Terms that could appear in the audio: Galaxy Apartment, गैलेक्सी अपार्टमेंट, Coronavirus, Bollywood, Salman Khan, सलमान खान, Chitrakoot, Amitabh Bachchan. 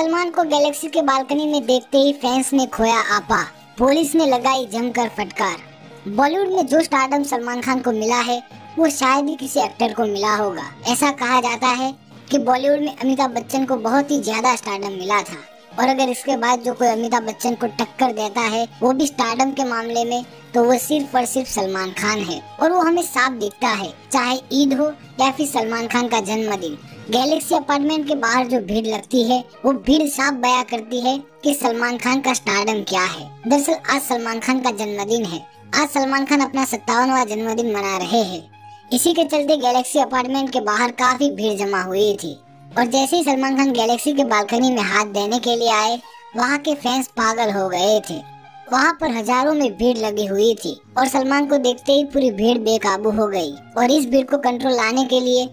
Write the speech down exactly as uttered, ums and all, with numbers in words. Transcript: सलमान को गैलेक्सी के बालकनी में देखते ही फैंस ने खोया आपा, पुलिस ने लगाई जमकर फटकार। बॉलीवुड में जो स्टारडम सलमान खान को मिला है वो शायद ही किसी एक्टर को मिला होगा। ऐसा कहा जाता है कि बॉलीवुड में अमिताभ बच्चन को बहुत ही ज्यादा स्टारडम मिला था और अगर इसके बाद जो कोई अमिताभ बच्चन को टक्कर देता है वो भी स्टारडम के मामले में, तो वो सिर्फ और सिर्फ सलमान खान है। और वो हमें साफ दिखता है, चाहे ईद हो या फिर सलमान खान का जन्मदिन। गैलेक्सी अपार्टमेंट के बाहर जो भीड़ लगती है वो भीड़ साफ बयां करती है कि सलमान खान का स्टारडम क्या है। दरअसल आज सलमान खान का जन्मदिन है। आज सलमान खान अपना सत्तावनवां जन्मदिन मना रहे हैं। इसी के चलते गैलेक्सी अपार्टमेंट के बाहर काफी भीड़ जमा हुई थी और जैसे ही सलमान खान गैलेक्सी के बालकनी में हाथ देने के लिए आए, वहाँ के फैंस पागल हो गए थे। वहाँ पर हजारों में भीड़ लगी हुई थी और सलमान को देखते ही पूरी भीड़ बेकाबू हो गई। और इस भीड़ को कंट्रोल लाने के लिए